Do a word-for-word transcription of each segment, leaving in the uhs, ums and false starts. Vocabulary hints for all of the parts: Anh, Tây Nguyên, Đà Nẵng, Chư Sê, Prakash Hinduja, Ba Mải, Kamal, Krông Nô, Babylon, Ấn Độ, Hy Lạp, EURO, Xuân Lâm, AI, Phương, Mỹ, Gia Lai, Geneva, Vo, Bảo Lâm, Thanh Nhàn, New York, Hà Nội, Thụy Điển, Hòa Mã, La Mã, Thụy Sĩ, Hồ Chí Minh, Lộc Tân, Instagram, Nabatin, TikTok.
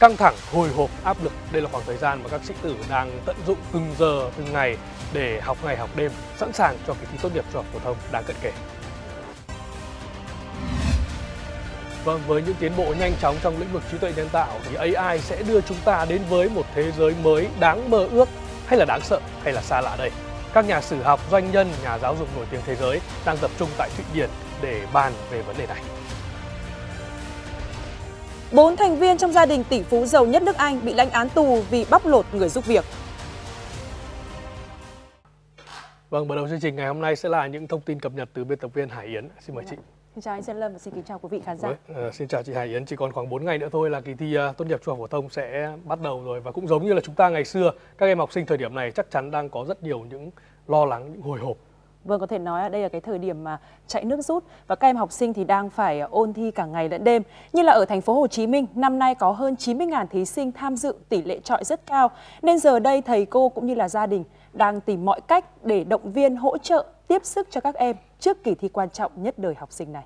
căng thẳng, hồi hộp, áp lực. Đây là khoảng thời gian mà các sĩ tử đang tận dụng từng giờ, từng ngày để học ngày học đêm, sẵn sàng cho kỳ thi tốt nghiệp trung học phổ thông đang cận kề. Vâng, với những tiến bộ nhanh chóng trong lĩnh vực trí tuệ nhân tạo thì a i sẽ đưa chúng ta đến với một thế giới mới đáng mơ ước, hay là đáng sợ, hay là xa lạ đây. Các nhà sử học, doanh nhân, nhà giáo dục nổi tiếng thế giới đang tập trung tại Thụy Điển để bàn về vấn đề này. Bốn thành viên trong gia đình tỷ phú giàu nhất nước Anh bị lãnh án tù vì bóc lột người giúp việc. Vâng, mở đầu chương trình ngày hôm nay sẽ là những thông tin cập nhật từ biên tập viên Hải Yến. Xin mời chị. Xin chào anh Xuân Lâm và xin kính chào quý vị khán giả. Đấy, uh, xin chào chị Hải Yến. Chỉ còn khoảng bốn ngày nữa thôi là kỳ thi uh, tốt nghiệp trung học phổ thông sẽ bắt đầu rồi. Và cũng giống như là chúng ta ngày xưa, các em học sinh thời điểm này chắc chắn đang có rất nhiều những lo lắng, những hồi hộp. Vâng, có thể nói đây là cái thời điểm mà chạy nước rút và các em học sinh thì đang phải ôn thi cả ngày lẫn đêm. Như là ở thành phố Hồ Chí Minh, năm nay có hơn chín mươi nghìn thí sinh tham dự, tỷ lệ chọi rất cao. Nên giờ đây thầy cô cũng như là gia đình đang tìm mọi cách để động viên, hỗ trợ, tiếp sức cho các em trước kỳ thi quan trọng nhất đời học sinh này.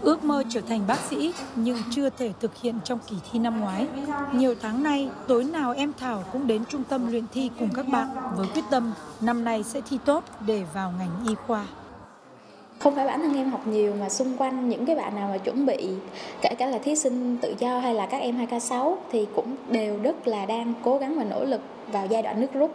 Ước mơ trở thành bác sĩ nhưng chưa thể thực hiện trong kỳ thi năm ngoái. Nhiều tháng nay, tối nào em Thảo cũng đến trung tâm luyện thi cùng các bạn với quyết tâm năm nay sẽ thi tốt để vào ngành y khoa. Không phải bản thân em học nhiều mà xung quanh những cái bạn nào mà chuẩn bị, kể cả là thí sinh tự do hay là các em hai k sáu thì cũng đều rất là đang cố gắng và nỗ lực vào giai đoạn nước rút.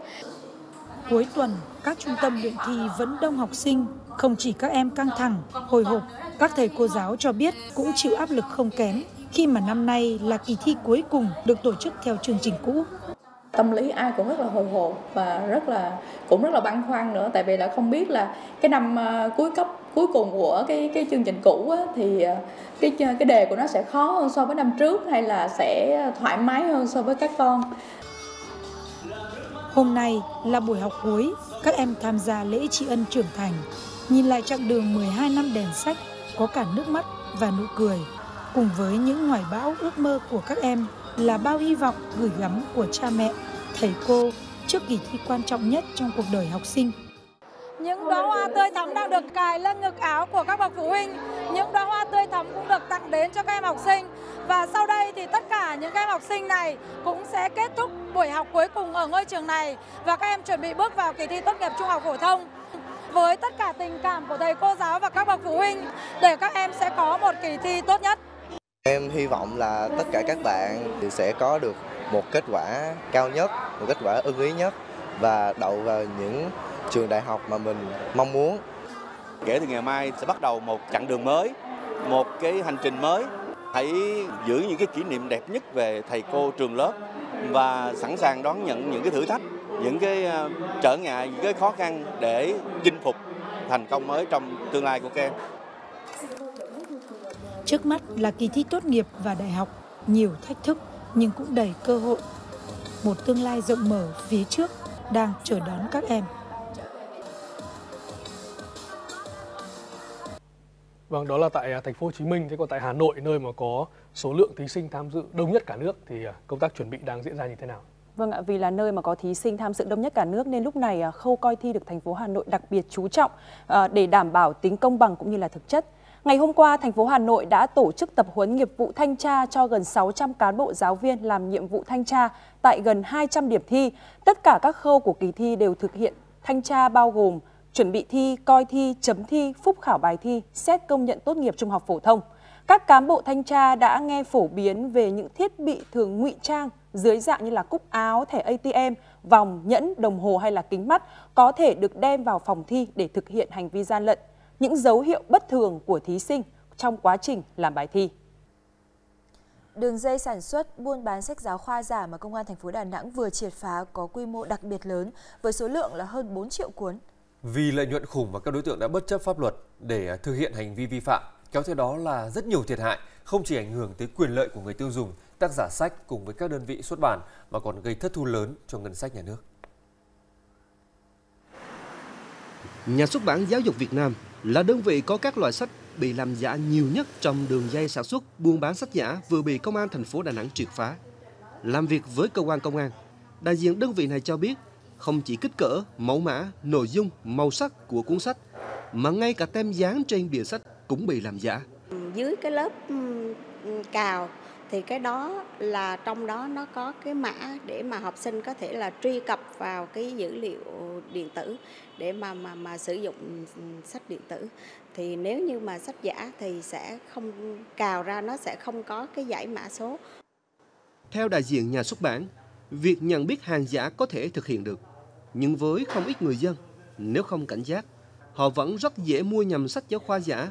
Cuối tuần, các trung tâm luyện thi vẫn đông học sinh. Không chỉ các em căng thẳng, hồi hộp, các thầy cô giáo cho biết cũng chịu áp lực không kém khi mà năm nay là kỳ thi cuối cùng được tổ chức theo chương trình cũ. Tâm lý ai cũng rất là hồi hộp và rất là cũng rất là băn khoăn nữa, tại vì là không biết là cái năm cuối cấp cuối cùng của cái cái chương trình cũ á, thì cái cái đề của nó sẽ khó hơn so với năm trước hay là sẽ thoải mái hơn so với các con. Hôm nay là buổi học cuối, các em tham gia lễ tri ân trưởng thành. Nhìn lại chặng đường mười hai năm đèn sách, có cả nước mắt và nụ cười. Cùng với những hoài bão ước mơ của các em là bao hy vọng gửi gắm của cha mẹ, thầy cô trước kỳ thi quan trọng nhất trong cuộc đời học sinh. Những đóa hoa tươi thắm đang được cài lên ngực áo của các bậc phụ huynh. Những đóa hoa tươi thắm cũng được tặng đến cho các em học sinh. Và sau đây thì tất cả những các em học sinh này cũng sẽ kết thúc buổi học cuối cùng ở ngôi trường này. Và các em chuẩn bị bước vào kỳ thi tốt nghiệp trung học phổ thông. Với tất cả tình cảm của thầy cô giáo và các bậc phụ huynh để các em sẽ có một kỳ thi tốt nhất. Em hy vọng là tất cả các bạn sẽ có được một kết quả cao nhất, một kết quả ưng ý nhất và đậu vào những trường đại học mà mình mong muốn. Kể từ ngày mai sẽ bắt đầu một chặng đường mới, một cái hành trình mới. Hãy giữ những cái kỷ niệm đẹp nhất về thầy cô, trường lớp và sẵn sàng đón nhận những cái thử thách, những cái trở ngại, những cái khó khăn để chinh phục thành công mới trong tương lai của các em. Trước mắt là kỳ thi tốt nghiệp và đại học, nhiều thách thức nhưng cũng đầy cơ hội. Một tương lai rộng mở phía trước đang chờ đón các em. Vâng, đó là tại thành phố Hồ Chí Minh, thế còn tại Hà Nội nơi mà có số lượng thí sinh tham dự đông nhất cả nước thì công tác chuẩn bị đang diễn ra như thế nào? Vâng ạ, vì là nơi mà có thí sinh tham dự đông nhất cả nước nên lúc này khâu coi thi được thành phố Hà Nội đặc biệt chú trọng để đảm bảo tính công bằng cũng như là thực chất. Ngày hôm qua, thành phố Hà Nội đã tổ chức tập huấn nghiệp vụ thanh tra cho gần sáu trăm cán bộ giáo viên làm nhiệm vụ thanh tra tại gần hai trăm điểm thi. Tất cả các khâu của kỳ thi đều thực hiện thanh tra bao gồm chuẩn bị thi, coi thi, chấm thi, phúc khảo bài thi, xét công nhận tốt nghiệp trung học phổ thông. Các cán bộ thanh tra đã nghe phổ biến về những thiết bị thường ngụy trang dưới dạng như là cúc áo, thẻ a tê em, vòng, nhẫn, đồng hồ hay là kính mắt có thể được đem vào phòng thi để thực hiện hành vi gian lận, những dấu hiệu bất thường của thí sinh trong quá trình làm bài thi. Đường dây sản xuất, buôn bán sách giáo khoa giả mà Công an thành phố Đà Nẵng vừa triệt phá có quy mô đặc biệt lớn với số lượng là hơn bốn triệu cuốn. Vì lợi nhuận khủng mà các đối tượng đã bất chấp pháp luật để thực hiện hành vi vi phạm, kéo theo đó là rất nhiều thiệt hại, không chỉ ảnh hưởng tới quyền lợi của người tiêu dùng, tác giả sách cùng với các đơn vị xuất bản mà còn gây thất thu lớn cho ngân sách nhà nước. Nhà xuất bản Giáo dục Việt Nam là đơn vị có các loại sách bị làm giả nhiều nhất trong đường dây sản xuất buôn bán sách giả vừa bị Công an thành phố Đà Nẵng triệt phá. Làm việc với cơ quan công an, đại diện đơn vị này cho biết không chỉ kích cỡ, mẫu mã, nội dung, màu sắc của cuốn sách mà ngay cả tem dán trên bìa sách cũng bị làm giả. Dưới cái lớp cào, thì cái đó là trong đó nó có cái mã để mà học sinh có thể là truy cập vào cái dữ liệu điện tử để mà mà mà sử dụng sách điện tử. Thì nếu như mà sách giả thì sẽ không cào ra, nó sẽ không có cái giải mã số. Theo đại diện nhà xuất bản, việc nhận biết hàng giả có thể thực hiện được, nhưng với không ít người dân, nếu không cảnh giác, họ vẫn rất dễ mua nhầm sách giáo khoa giả,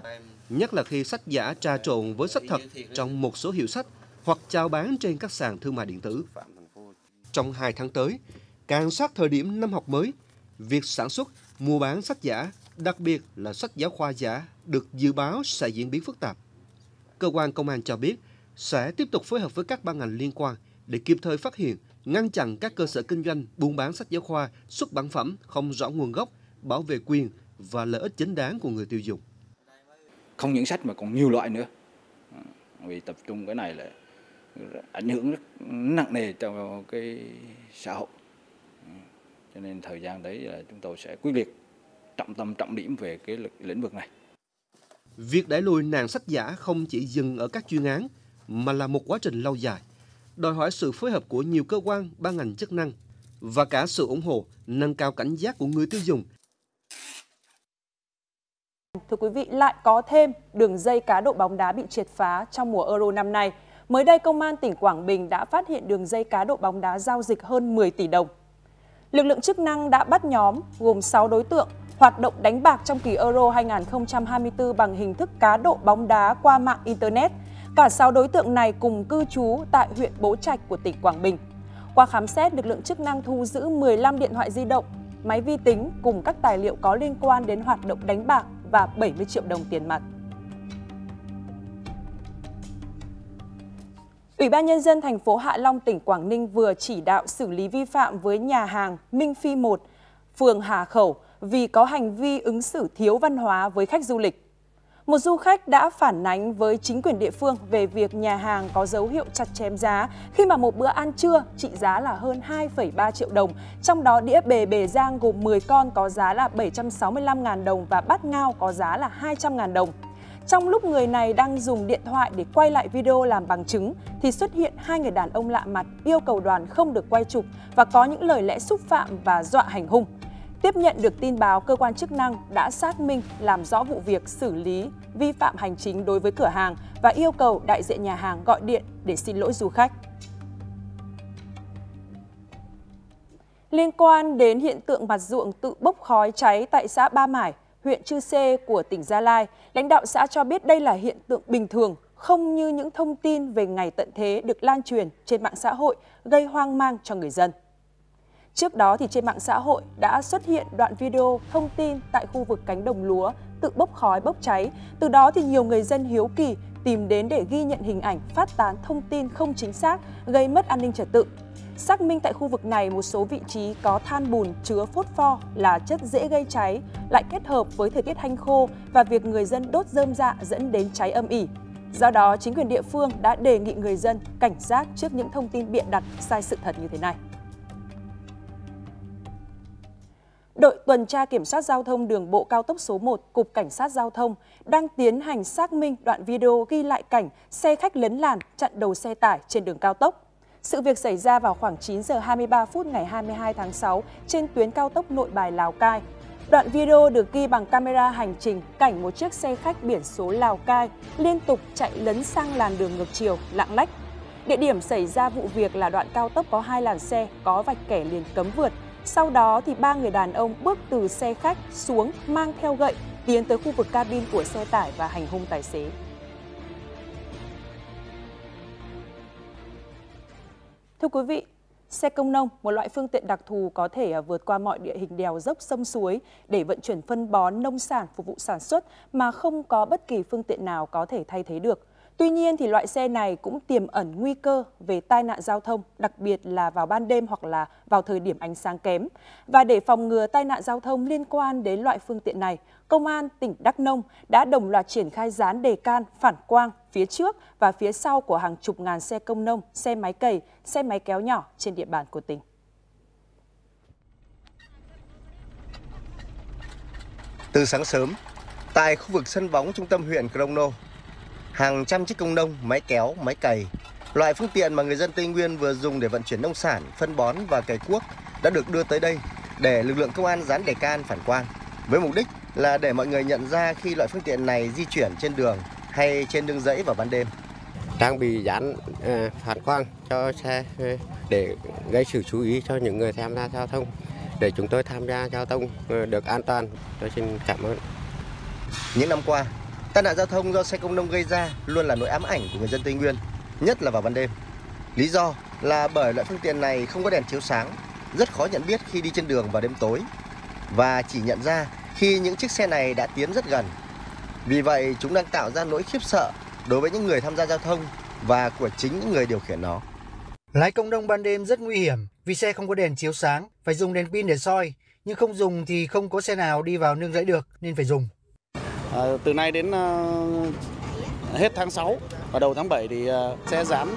nhất là khi sách giả trà trộn với sách thật trong một số hiệu sách hoặc chào bán trên các sàn thương mại điện tử. Trong hai tháng tới, càng sát thời điểm năm học mới, việc sản xuất, mua bán sách giả, đặc biệt là sách giáo khoa giả, được dự báo sẽ diễn biến phức tạp. Cơ quan công an cho biết sẽ tiếp tục phối hợp với các ban ngành liên quan để kịp thời phát hiện, ngăn chặn các cơ sở kinh doanh buôn bán sách giáo khoa, xuất bản phẩm không rõ nguồn gốc, bảo vệ quyền và lợi ích chính đáng của người tiêu dùng. Không những sách mà còn nhiều loại nữa. Vì tập trung cái này là ảnh hưởng rất nặng nề cho cái xã hội. Cho nên thời gian đấy là chúng tôi sẽ quyết liệt trọng tâm trọng điểm về cái lĩnh vực này. Việc đẩy lùi nạn sách giả không chỉ dừng ở các chuyên án mà là một quá trình lâu dài, đòi hỏi sự phối hợp của nhiều cơ quan, ban ngành chức năng và cả sự ủng hộ, nâng cao cảnh giác của người tiêu dùng. Thưa quý vị, lại có thêm đường dây cá độ bóng đá bị triệt phá trong mùa Euro năm nay. Mới đây, Công an tỉnh Quảng Bình đã phát hiện đường dây cá độ bóng đá giao dịch hơn mười tỷ đồng. Lực lượng chức năng đã bắt nhóm gồm sáu đối tượng hoạt động đánh bạc trong kỳ Euro hai nghìn không trăm hai mươi tư bằng hình thức cá độ bóng đá qua mạng Internet. Cả sáu đối tượng này cùng cư trú tại huyện Bố Trạch của tỉnh Quảng Bình. Qua khám xét, lực lượng chức năng thu giữ mười lăm điện thoại di động, máy vi tính cùng các tài liệu có liên quan đến hoạt động đánh bạc và bảy mươi triệu đồng tiền mặt. Ủy ban Nhân dân thành phố Hạ Long, tỉnh Quảng Ninh vừa chỉ đạo xử lý vi phạm với nhà hàng Minh Phi một, phường Hà Khẩu vì có hành vi ứng xử thiếu văn hóa với khách du lịch. Một du khách đã phản ánh với chính quyền địa phương về việc nhà hàng có dấu hiệu chặt chém giá khi mà một bữa ăn trưa trị giá là hơn hai phẩy ba triệu đồng, trong đó đĩa bề bề rang gồm mười con có giá là bảy trăm sáu mươi lăm nghìn đồng và bát ngao có giá là hai trăm nghìn đồng. Trong lúc người này đang dùng điện thoại để quay lại video làm bằng chứng thì xuất hiện hai người đàn ông lạ mặt yêu cầu đoàn không được quay chụp và có những lời lẽ xúc phạm và dọa hành hung. Tiếp nhận được tin báo, cơ quan chức năng đã xác minh làm rõ vụ việc, xử lý vi phạm hành chính đối với cửa hàng và yêu cầu đại diện nhà hàng gọi điện để xin lỗi du khách. Liên quan đến hiện tượng mặt ruộng tự bốc khói cháy tại xã Ba Mải, huyện Chư Sê của tỉnh Gia Lai, lãnh đạo xã cho biết đây là hiện tượng bình thường, không như những thông tin về ngày tận thế được lan truyền trên mạng xã hội gây hoang mang cho người dân. Trước đó thì trên mạng xã hội đã xuất hiện đoạn video thông tin tại khu vực cánh đồng lúa tự bốc khói bốc cháy. Từ đó thì nhiều người dân hiếu kỳ tìm đến để ghi nhận hình ảnh, phát tán thông tin không chính xác, gây mất an ninh trật tự. Xác minh tại khu vực này, một số vị trí có than bùn chứa phốt pho là chất dễ gây cháy, lại kết hợp với thời tiết hanh khô và việc người dân đốt rơm rạ dẫn đến cháy âm ỉ. Do đó, chính quyền địa phương đã đề nghị người dân cảnh giác trước những thông tin bịa đặt sai sự thật như thế này. Đội tuần tra kiểm soát giao thông đường bộ cao tốc số một, Cục Cảnh sát Giao thông đang tiến hành xác minh đoạn video ghi lại cảnh xe khách lấn làn chặn đầu xe tải trên đường cao tốc. Sự việc xảy ra vào khoảng chín giờ hai mươi ba phút ngày hai mươi hai tháng sáu trên tuyến cao tốc Nội Bài - Lào Cai. Đoạn video được ghi bằng camera hành trình cảnh một chiếc xe khách biển số Lào Cai liên tục chạy lấn sang làn đường ngược chiều, lạng lách. Địa điểm xảy ra vụ việc là đoạn cao tốc có hai làn xe, có vạch kẻ liền cấm vượt. Sau đó thì ba người đàn ông bước từ xe khách xuống mang theo gậy tiến tới khu vực cabin của xe tải và hành hung tài xế. Thưa quý vị, xe công nông, một loại phương tiện đặc thù có thể vượt qua mọi địa hình đèo dốc sông suối để vận chuyển phân bón nông sản phục vụ sản xuất mà không có bất kỳ phương tiện nào có thể thay thế được. Tuy nhiên thì loại xe này cũng tiềm ẩn nguy cơ về tai nạn giao thông, đặc biệt là vào ban đêm hoặc là vào thời điểm ánh sáng kém. Và để phòng ngừa tai nạn giao thông liên quan đến loại phương tiện này, Công an tỉnh Đắk Nông đã đồng loạt triển khai dán đề can phản quang phía trước và phía sau của hàng chục ngàn xe công nông, xe máy cày, xe máy kéo nhỏ trên địa bàn của tỉnh. Từ sáng sớm, tại khu vực sân bóng trung tâm huyện Krông Nô, hàng trăm chiếc công nông, máy kéo, máy cày. Loại phương tiện mà người dân Tây Nguyên vừa dùng để vận chuyển nông sản, phân bón và cày cuốc đã được đưa tới đây để lực lượng công an dán đề can phản quang, với mục đích là để mọi người nhận ra khi loại phương tiện này di chuyển trên đường hay trên đường dãy vào ban đêm. Trang bị dán phản quang cho xe để gây sự chú ý cho những người tham gia giao thông, để chúng tôi tham gia giao thông được an toàn. Tôi xin cảm ơn. Những năm qua, tai nạn giao thông do xe công nông gây ra luôn là nỗi ám ảnh của người dân Tây Nguyên, nhất là vào ban đêm. Lý do là bởi loại phương tiện này không có đèn chiếu sáng, rất khó nhận biết khi đi trên đường vào đêm tối, và chỉ nhận ra khi những chiếc xe này đã tiến rất gần. Vì vậy, chúng đang tạo ra nỗi khiếp sợ đối với những người tham gia giao thông và của chính những người điều khiển nó. Lái công nông ban đêm rất nguy hiểm vì xe không có đèn chiếu sáng, phải dùng đèn pin để soi, nhưng không dùng thì không có xe nào đi vào nương rẫy được nên phải dùng. À, từ nay đến uh, hết tháng sáu và đầu tháng bảy thì uh, sẽ dán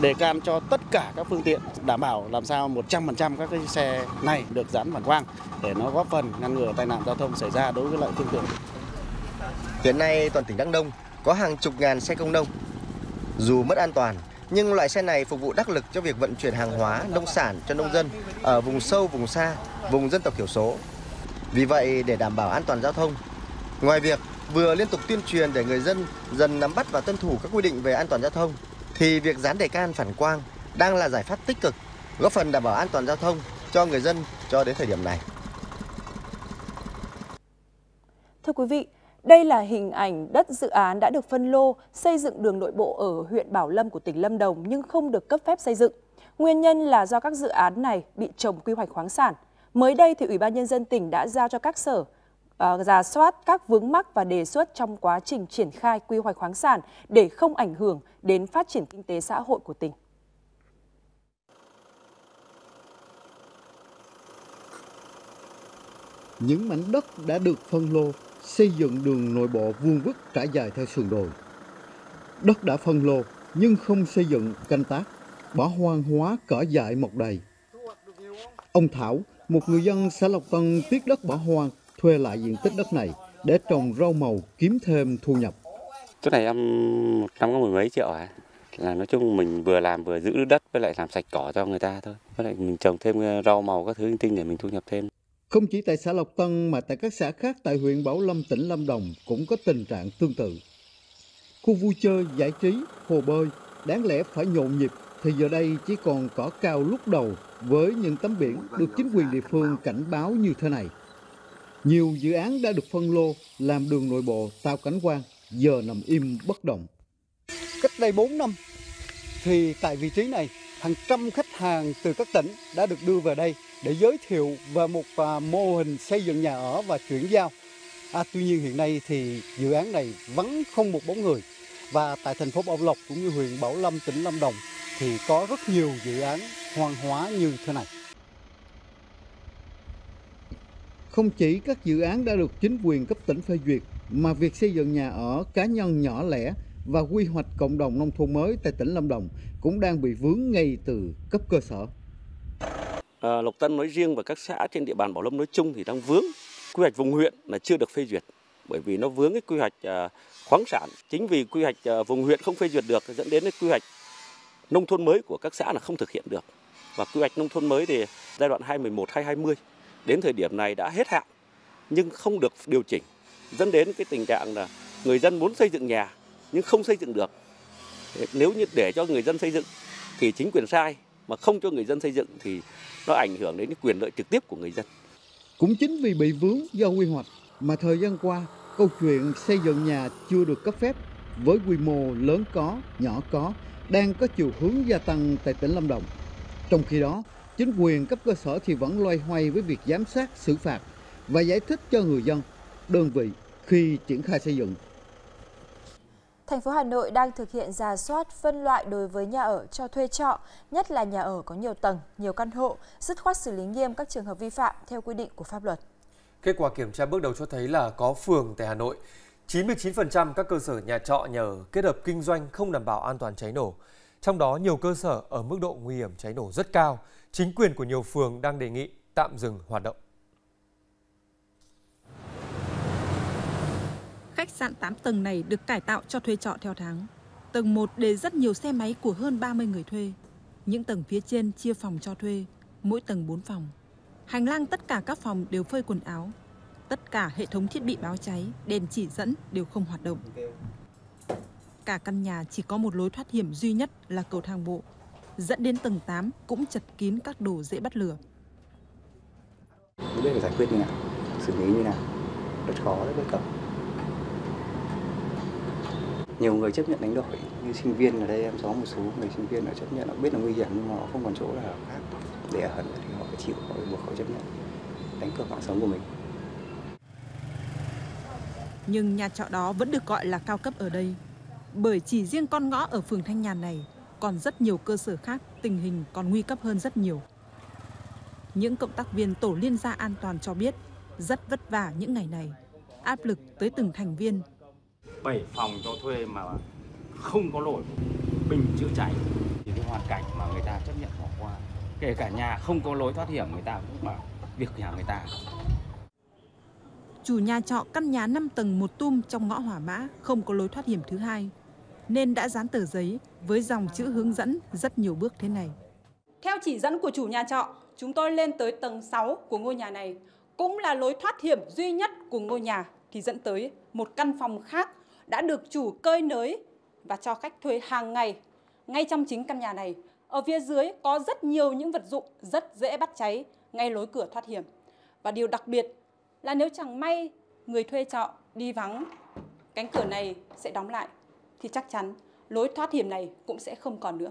đề can cho tất cả các phương tiện, đảm bảo làm sao một trăm phần trăm các cái xe này được dán phản quang để nó góp phần ngăn ngừa tai nạn giao thông xảy ra đối với loại phương tiện. Hiện nay toàn tỉnh Đắk Nông có hàng chục ngàn xe công nông. Dù mất an toàn, nhưng loại xe này phục vụ đắc lực cho việc vận chuyển hàng hóa, nông sản cho nông dân ở vùng sâu, vùng xa, vùng dân tộc thiểu số. Vì vậy, để đảm bảo an toàn giao thông, ngoài việc vừa liên tục tuyên truyền để người dân dần nắm bắt và tuân thủ các quy định về an toàn giao thông, thì việc dán đề can phản quang đang là giải pháp tích cực, góp phần đảm bảo an toàn giao thông cho người dân cho đến thời điểm này. Thưa quý vị, đây là hình ảnh đất dự án đã được phân lô xây dựng đường nội bộ ở huyện Bảo Lâm của tỉnh Lâm Đồng nhưng không được cấp phép xây dựng. Nguyên nhân là do các dự án này bị trồng quy hoạch khoáng sản. Mới đây thì Ủy ban Nhân dân tỉnh đã giao cho các sở rà uh, soát các vướng mắc và đề xuất trong quá trình triển khai quy hoạch khoáng sản để không ảnh hưởng đến phát triển kinh tế xã hội của tỉnh. Những mảnh đất đã được phân lô xây dựng đường nội bộ vuông vức trải dài theo sườn đồi. Đất đã phân lô nhưng không xây dựng canh tác, bỏ hoang hóa cỏ dại mọc đầy. Ông Thảo, một người dân xã Lộc Tân tiếc đất bỏ hoang, thuê lại diện tích đất này để trồng rau màu kiếm thêm thu nhập. Chỗ này em một năm có mười mấy triệu à? Là nói chung mình vừa làm vừa giữ đất với lại làm sạch cỏ cho người ta thôi. Với lại mình trồng thêm rau màu các thứ linh tinh để mình thu nhập thêm. Không chỉ tại xã Lộc Tân mà tại các xã khác tại huyện Bảo Lâm, tỉnh Lâm Đồng cũng có tình trạng tương tự. Khu vui chơi, giải trí, hồ bơi đáng lẽ phải nhộn nhịp thì giờ đây chỉ còn cỏ cao lúc đầu với những tấm biển được chính quyền địa phương cảnh báo như thế này. Nhiều dự án đã được phân lô làm đường nội bộ tạo cảnh quan giờ nằm im bất động. Cách đây bốn năm thì tại vị trí này hàng trăm khách hàng từ các tỉnh đã được đưa về đây để giới thiệu về một mô hình xây dựng nhà ở và chuyển giao. À, tuy nhiên hiện nay thì dự án này vắng không một bóng người. Và tại thành phố Bảo Lộc cũng như huyện Bảo Lâm, tỉnh Lâm Đồng thì có rất nhiều dự án hoang hóa như thế này. Không chỉ các dự án đã được chính quyền cấp tỉnh phê duyệt mà việc xây dựng nhà ở cá nhân nhỏ lẻ và quy hoạch cộng đồng nông thôn mới tại tỉnh Lâm Đồng cũng đang bị vướng ngay từ cấp cơ sở. À, Lộc Tân nói riêng và các xã trên địa bàn Bảo Lâm nói chung thì đang vướng quy hoạch vùng huyện là chưa được phê duyệt, bởi vì nó vướng cái quy hoạch à, khoáng sản. Chính vì quy hoạch à, vùng huyện không phê duyệt được dẫn đến cái quy hoạch nông thôn mới của các xã là không thực hiện được. Và quy hoạch nông thôn mới thì giai đoạn hai nghìn không trăm mười một đến hai nghìn không trăm hai mươi đến thời điểm này đã hết hạn nhưng không được điều chỉnh, dẫn đến cái tình trạng là người dân muốn xây dựng nhà nhưng không xây dựng được. Nếu như để cho người dân xây dựng thì chính quyền sai, mà không cho người dân xây dựng thì nó ảnh hưởng đến quyền lợi trực tiếp của người dân. Cũng chính vì bị vướng do quy hoạch mà thời gian qua, câu chuyện xây dựng nhà chưa được cấp phép với quy mô lớn có, nhỏ có đang có chiều hướng gia tăng tại tỉnh Lâm Đồng. Trong khi đó, chính quyền cấp cơ sở thì vẫn loay hoay với việc giám sát, xử phạt và giải thích cho người dân, đơn vị khi triển khai xây dựng. Thành phố Hà Nội đang thực hiện rà soát phân loại đối với nhà ở cho thuê trọ, nhất là nhà ở có nhiều tầng, nhiều căn hộ, dứt khoát xử lý nghiêm các trường hợp vi phạm theo quy định của pháp luật. Kết quả kiểm tra bước đầu cho thấy là có phường tại Hà Nội, chín mươi chín phần trăm các cơ sở nhà trọ, nhà ở kết hợp kinh doanh không đảm bảo an toàn cháy nổ. Trong đó nhiều cơ sở ở mức độ nguy hiểm cháy nổ rất cao, chính quyền của nhiều phường đang đề nghị tạm dừng hoạt động. khách sạn tám tầng này được cải tạo cho thuê trọ theo tháng. Tầng một để rất nhiều xe máy của hơn ba mươi người thuê. Những tầng phía trên chia phòng cho thuê, mỗi tầng bốn phòng. Hành lang tất cả các phòng đều phơi quần áo. Tất cả hệ thống thiết bị báo cháy, đèn chỉ dẫn đều không hoạt động. Cả căn nhà chỉ có một lối thoát hiểm duy nhất là cầu thang bộ. Dẫn đến tầng tám cũng chật kín các đồ dễ bắt lửa. Không biết phải giải quyết như nào, xử lý như nào, rất khó đấy, bất cập. Nhiều người chấp nhận đánh đổi, như sinh viên ở đây em có một số người sinh viên họ chấp nhận, họ biết là nguy hiểm nhưng mà họ không còn chỗ là ở khác để ở hẳn thì họ phải chịu, họ buộc họ chấp nhận đánh cược mạng sống của mình. Nhưng nhà trọ đó vẫn được gọi là cao cấp ở đây, bởi chỉ riêng con ngõ ở phường Thanh Nhàn này còn rất nhiều cơ sở khác, tình hình còn nguy cấp hơn rất nhiều. Những cộng tác viên tổ liên gia an toàn cho biết rất vất vả những ngày này, áp lực tới từng thành viên. bảy phòng cho thuê mà không có lỗi bình chữa cháy thì cái hoàn cảnh mà người ta chấp nhận bỏ qua, kể cả nhà không có lối thoát hiểm người ta cũng bảo việc nhà người ta. Chủ nhà trọ căn nhà năm tầng một tum trong ngõ Hòa Mã không có lối thoát hiểm thứ hai nên đã dán tờ giấy với dòng chữ hướng dẫn rất nhiều bước thế này. Theo chỉ dẫn của chủ nhà trọ, chúng tôi lên tới tầng sáu của ngôi nhà này, cũng là lối thoát hiểm duy nhất của ngôi nhà thì dẫn tới một căn phòng khác đã được chủ cơi nới và cho khách thuê hàng ngày. Ngay trong chính căn nhà này, ở phía dưới có rất nhiều những vật dụng rất dễ bắt cháy ngay lối cửa thoát hiểm. Và điều đặc biệt là nếu chẳng may người thuê trọ đi vắng, cánh cửa này sẽ đóng lại thì chắc chắn lối thoát hiểm này cũng sẽ không còn nữa.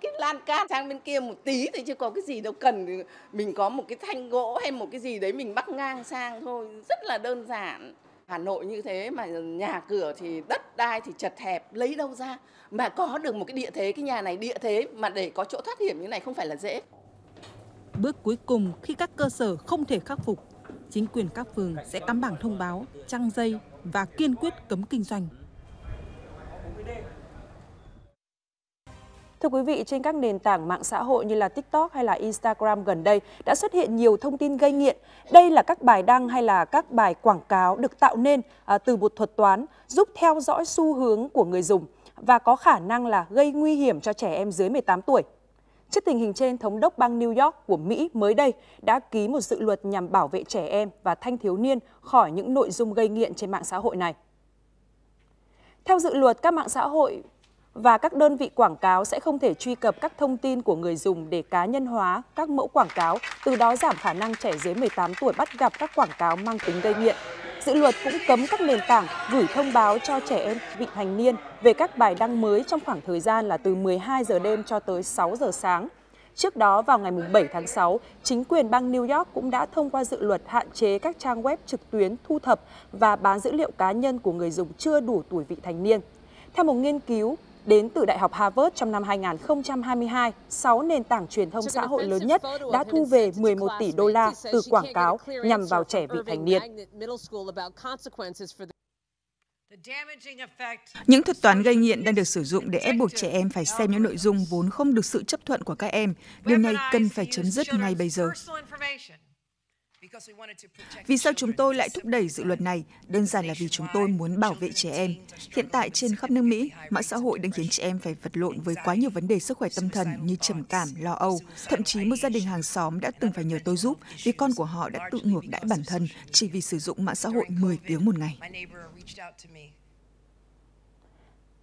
Cái lan can sang bên kia một tí thì chứ có cái gì đâu cần, mình có một cái thanh gỗ hay một cái gì đấy mình bắc ngang sang thôi, rất là đơn giản. Hà Nội như thế mà nhà cửa thì đất đai thì chật hẹp, lấy đâu ra mà có được một cái địa thế, cái nhà này địa thế mà để có chỗ thoát hiểm như này không phải là dễ. Bước cuối cùng khi các cơ sở không thể khắc phục, chính quyền các phường sẽ cắm bảng thông báo, trăng dây và kiên quyết cấm kinh doanh. Thưa quý vị, trên các nền tảng mạng xã hội như là TikTok hay là Instagram gần đây đã xuất hiện nhiều thông tin gây nghiện. Đây là các bài đăng hay là các bài quảng cáo được tạo nên từ một thuật toán giúp theo dõi xu hướng của người dùng và có khả năng là gây nguy hiểm cho trẻ em dưới mười tám tuổi. Trước tình hình trên, Thống đốc bang New York của Mỹ mới đây đã ký một dự luật nhằm bảo vệ trẻ em và thanh thiếu niên khỏi những nội dung gây nghiện trên mạng xã hội này. Theo dự luật, các mạng xã hội và các đơn vị quảng cáo sẽ không thể truy cập các thông tin của người dùng để cá nhân hóa các mẫu quảng cáo, từ đó giảm khả năng trẻ dưới mười tám tuổi bắt gặp các quảng cáo mang tính gây nghiện. Dự luật cũng cấm các nền tảng gửi thông báo cho trẻ em vị thành niên về các bài đăng mới trong khoảng thời gian là từ mười hai giờ đêm cho tới sáu giờ sáng. Trước đó, vào ngày bảy tháng sáu, chính quyền bang New York cũng đã thông qua dự luật hạn chế các trang web trực tuyến thu thập và bán dữ liệu cá nhân của người dùng chưa đủ tuổi vị thành niên. Theo một nghiên cứu đến từ Đại học Harvard, trong năm hai nghìn không trăm hai mươi hai, sáu nền tảng truyền thông xã hội lớn nhất đã thu về mười một tỷ đô la từ quảng cáo nhằm vào trẻ vị thành niên. Những thuật toán gây nghiện đang được sử dụng để ép buộc trẻ em phải xem những nội dung vốn không được sự chấp thuận của các em. Điều này cần phải chấm dứt ngay bây giờ. Vì sao chúng tôi lại thúc đẩy dự luật này? Đơn giản là vì chúng tôi muốn bảo vệ trẻ em. Hiện tại trên khắp nước Mỹ, mạng xã hội đang khiến trẻ em phải vật lộn với quá nhiều vấn đề sức khỏe tâm thần như trầm cảm, lo âu. Thậm chí một gia đình hàng xóm đã từng phải nhờ tôi giúp vì con của họ đã tự ngược đãi bản thân chỉ vì sử dụng mạng xã hội mười tiếng một ngày.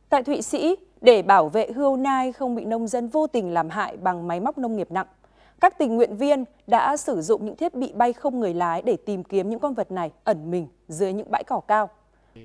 Tại Thụy Sĩ, để bảo vệ hươu nai không bị nông dân vô tình làm hại bằng máy móc nông nghiệp nặng, các tình nguyện viên đã sử dụng những thiết bị bay không người lái để tìm kiếm những con vật này ẩn mình dưới những bãi cỏ cao.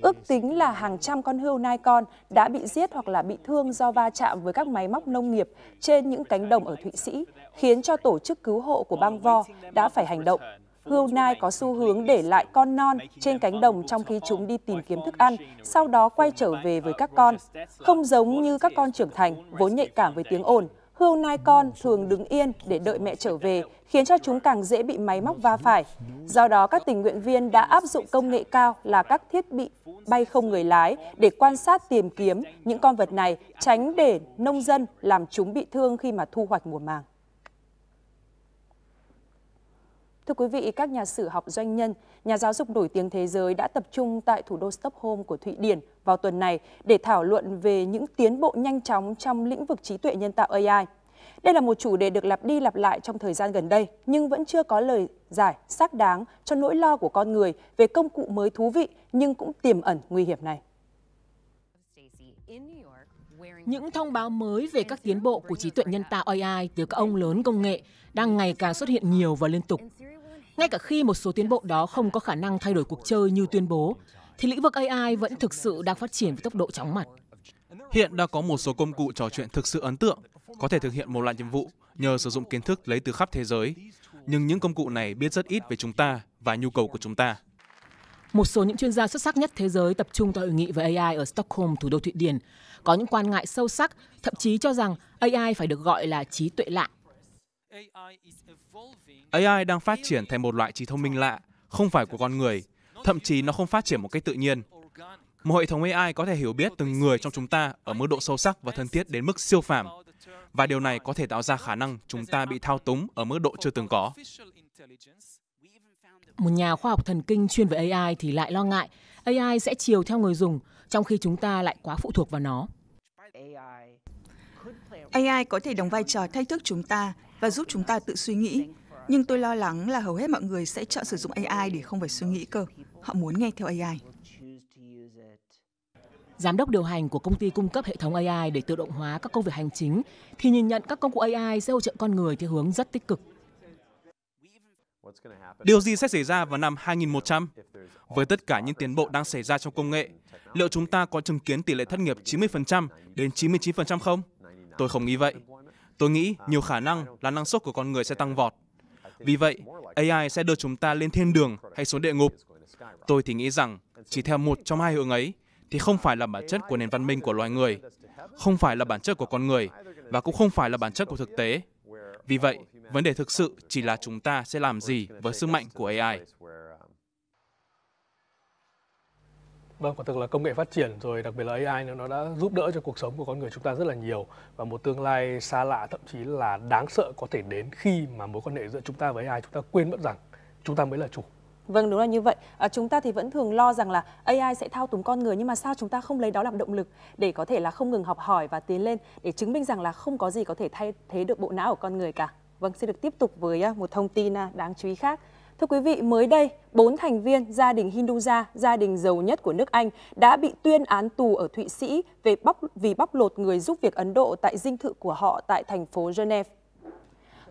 Ước tính là hàng trăm con hươu nai con đã bị giết hoặc là bị thương do va chạm với các máy móc nông nghiệp trên những cánh đồng ở Thụy Sĩ, khiến cho tổ chức cứu hộ của bang Vo đã phải hành động. Hươu nai có xu hướng để lại con non trên cánh đồng trong khi chúng đi tìm kiếm thức ăn, sau đó quay trở về với các con. Không giống như các con trưởng thành, vốn nhạy cảm với tiếng ồn, hươu nai con thường đứng yên để đợi mẹ trở về, khiến cho chúng càng dễ bị máy móc va phải. Do đó, các tình nguyện viên đã áp dụng công nghệ cao là các thiết bị bay không người lái để quan sát tìm kiếm những con vật này, tránh để nông dân làm chúng bị thương khi mà thu hoạch mùa màng. Thưa quý vị, các nhà sử học doanh nhân, nhà giáo dục nổi tiếng thế giới đã tập trung tại thủ đô Stockholm của Thụy Điển vào tuần này để thảo luận về những tiến bộ nhanh chóng trong lĩnh vực trí tuệ nhân tạo a i. Đây là một chủ đề được lặp đi lặp lại trong thời gian gần đây, nhưng vẫn chưa có lời giải xác đáng cho nỗi lo của con người về công cụ mới thú vị nhưng cũng tiềm ẩn nguy hiểm này. Những thông báo mới về các tiến bộ của trí tuệ nhân tạo a i từ các ông lớn công nghệ đang ngày càng xuất hiện nhiều và liên tục. Ngay cả khi một số tiến bộ đó không có khả năng thay đổi cuộc chơi như tuyên bố, thì lĩnh vực a i vẫn thực sự đang phát triển với tốc độ chóng mặt. Hiện đã có một số công cụ trò chuyện thực sự ấn tượng, có thể thực hiện một loạt nhiệm vụ nhờ sử dụng kiến thức lấy từ khắp thế giới. Nhưng những công cụ này biết rất ít về chúng ta và nhu cầu của chúng ta. Một số những chuyên gia xuất sắc nhất thế giới tập trung tại hội nghị về a i ở Stockholm, thủ đô Thụy Điển, có những quan ngại sâu sắc, thậm chí cho rằng a i phải được gọi là trí tuệ lạ. a i đang phát triển thành một loại trí thông minh lạ, không phải của con người, thậm chí nó không phát triển một cách tự nhiên. Một hệ thống a i có thể hiểu biết từng người trong chúng ta ở mức độ sâu sắc và thân thiết đến mức siêu phàm, và điều này có thể tạo ra khả năng chúng ta bị thao túng ở mức độ chưa từng có. Một nhà khoa học thần kinh chuyên về a i thì lại lo ngại a i sẽ chiều theo người dùng, trong khi chúng ta lại quá phụ thuộc vào nó. a i có thể đóng vai trò thách thức chúng ta và giúp chúng ta tự suy nghĩ, nhưng tôi lo lắng là hầu hết mọi người sẽ chọn sử dụng a i để không phải suy nghĩ cơ. Họ muốn nghe theo a i. Giám đốc điều hành của công ty cung cấp hệ thống a i để tự động hóa các công việc hành chính thì nhìn nhận các công cụ a i sẽ hỗ trợ con người theo hướng rất tích cực. Điều gì sẽ xảy ra vào năm hai nghìn một trăm? Với tất cả những tiến bộ đang xảy ra trong công nghệ, liệu chúng ta có chứng kiến tỷ lệ thất nghiệp chín mươi phần trăm đến chín mươi chín phần trăm không? Tôi không nghĩ vậy. Tôi nghĩ nhiều khả năng là năng suất của con người sẽ tăng vọt. Vì vậy, a i sẽ đưa chúng ta lên thiên đường hay xuống địa ngục. Tôi thì nghĩ rằng chỉ theo một trong hai hướng ấy thì không phải là bản chất của nền văn minh của loài người, không phải là bản chất của con người và cũng không phải là bản chất của thực tế. Vì vậy, vấn đề thực sự chỉ là chúng ta sẽ làm gì với sức mạnh của a i. Vâng, quả thực là công nghệ phát triển rồi, đặc biệt là a i nó đã giúp đỡ cho cuộc sống của con người chúng ta rất là nhiều, và một tương lai xa lạ, thậm chí là đáng sợ có thể đến khi mà mối quan hệ giữa chúng ta với a i, chúng ta quên mất rằng chúng ta mới là chủ. Vâng, đúng là như vậy. À, chúng ta thì vẫn thường lo rằng là a i sẽ thao túng con người, nhưng mà sao chúng ta không lấy đó làm động lực để có thể là không ngừng học hỏi và tiến lên, để chứng minh rằng là không có gì có thể thay thế được bộ não của con người cả. Vâng, sẽ được tiếp tục với một thông tin đáng chú ý khác. Thưa quý vị, mới đây, bốn thành viên gia đình Hinduja, gia đình giàu nhất của nước Anh, đã bị tuyên án tù ở Thụy Sĩ về bóc, vì bóc lột người giúp việc Ấn Độ tại dinh thự của họ tại thành phố Geneva.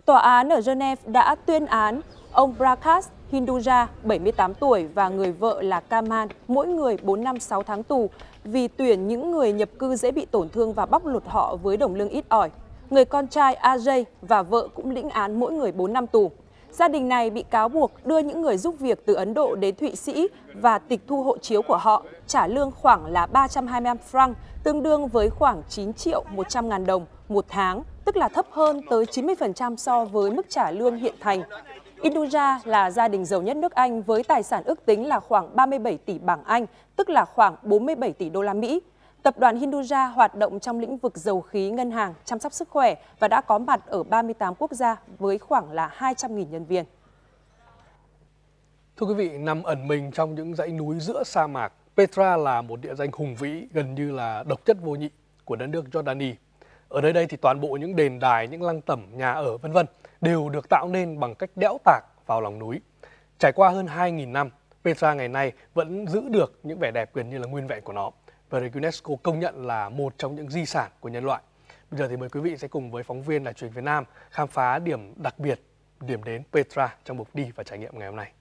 Tòa án ở Geneva đã tuyên án ông Prakash Hinduja, bảy mươi tám tuổi, và người vợ là Kamal, mỗi người bốn năm sáu tháng tù vì tuyển những người nhập cư dễ bị tổn thương và bóc lột họ với đồng lương ít ỏi. Người con trai Ajay và vợ cũng lĩnh án mỗi người bốn năm tù. Gia đình này bị cáo buộc đưa những người giúp việc từ Ấn Độ đến Thụy Sĩ và tịch thu hộ chiếu của họ, trả lương khoảng là ba trăm hai mươi lăm franc, tương đương với khoảng chín triệu một trăm ngàn đồng một tháng, tức là thấp hơn tới chín mươi phần trăm so với mức trả lương hiện hành. Hinduja là gia đình giàu nhất nước Anh với tài sản ước tính là khoảng ba mươi bảy tỷ bảng Anh, tức là khoảng bốn mươi bảy tỷ đô la Mỹ. Tập đoàn Hinduja hoạt động trong lĩnh vực dầu khí, ngân hàng, chăm sóc sức khỏe và đã có mặt ở ba mươi tám quốc gia với khoảng là hai trăm nghìn nhân viên. Thưa quý vị, nằm ẩn mình trong những dãy núi giữa sa mạc, Petra là một địa danh hùng vĩ gần như là độc chất vô nhị của đất nước Jordani. Ở nơi đây thì toàn bộ những đền đài, những lăng tẩm, nhà ở vân vân đều được tạo nên bằng cách đẽo tạc vào lòng núi. Trải qua hơn hai nghìn năm, Petra ngày nay vẫn giữ được những vẻ đẹp gần như là nguyên vẹn của nó và được UNESCO công nhận là một trong những di sản của nhân loại. Bây giờ thì mời quý vị sẽ cùng với phóng viên Đài Truyền Việt Nam khám phá điểm đặc biệt, điểm đến Petra trong mục đi và trải nghiệm ngày hôm nay.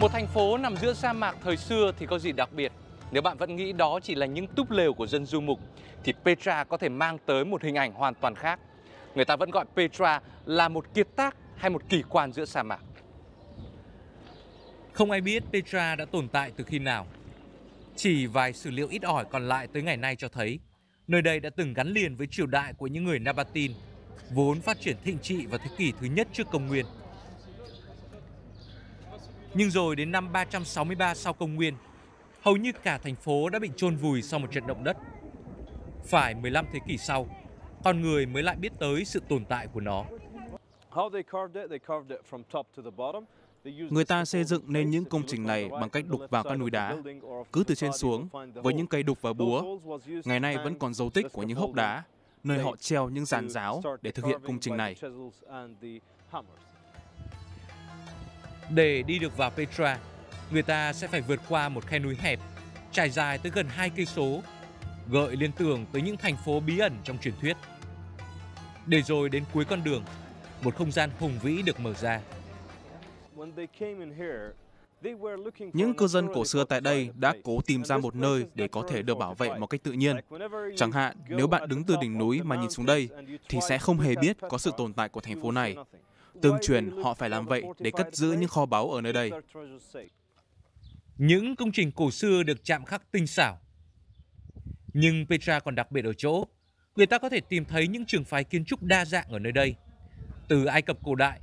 Một thành phố nằm giữa sa mạc thời xưa thì có gì đặc biệt? Nếu bạn vẫn nghĩ đó chỉ là những túp lều của dân du mục, thì Petra có thể mang tới một hình ảnh hoàn toàn khác. Người ta vẫn gọi Petra là một kiệt tác hay một kỳ quan giữa sa mạc. Không ai biết Petra đã tồn tại từ khi nào. Chỉ vài sử liệu ít ỏi còn lại tới ngày nay cho thấy, nơi đây đã từng gắn liền với triều đại của những người Nabatin, vốn phát triển thịnh trị vào thế kỷ thứ nhất trước công nguyên. Nhưng rồi đến năm ba trăm sáu mươi ba sau công nguyên, hầu như cả thành phố đã bị chôn vùi sau một trận động đất. Phải mười lăm thế kỷ sau, con người mới lại biết tới sự tồn tại của nó. Người ta xây dựng nên những công trình này bằng cách đục vào các núi đá, cứ từ trên xuống với những cây đục và búa. Ngày nay vẫn còn dấu tích của những hốc đá, nơi họ treo những giàn giáo để thực hiện công trình này. Để đi được vào Petra, người ta sẽ phải vượt qua một khe núi hẹp, trải dài tới gần hai cây số, gợi liên tưởng tới những thành phố bí ẩn trong truyền thuyết. Để rồi đến cuối con đường, một không gian hùng vĩ được mở ra. Những cư dân cổ xưa tại đây đã cố tìm ra một nơi để có thể được bảo vệ một cách tự nhiên. Chẳng hạn, nếu bạn đứng từ đỉnh núi mà nhìn xuống đây, thì sẽ không hề biết có sự tồn tại của thành phố này. Tương truyền, họ phải làm vậy để cất giữ những kho báu ở nơi đây. Những công trình cổ xưa được chạm khắc tinh xảo. Nhưng Petra còn đặc biệt ở chỗ, người ta có thể tìm thấy những trường phái kiến trúc đa dạng ở nơi đây. Từ Ai Cập cổ đại,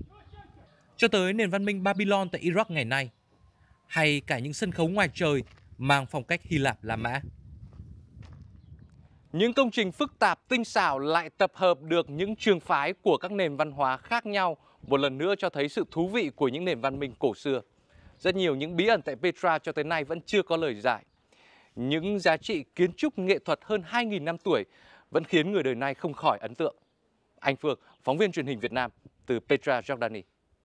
cho tới nền văn minh Babylon tại Iraq ngày nay, hay cả những sân khấu ngoài trời mang phong cách Hy Lạp La Mã. Những công trình phức tạp, tinh xảo lại tập hợp được những trường phái của các nền văn hóa khác nhau, một lần nữa cho thấy sự thú vị của những nền văn minh cổ xưa. Rất nhiều những bí ẩn tại Petra cho tới nay vẫn chưa có lời giải. Những giá trị kiến trúc nghệ thuật hơn hai nghìn năm tuổi vẫn khiến người đời nay không khỏi ấn tượng. Anh Phương, phóng viên truyền hình Việt Nam từ Petra, Jordani.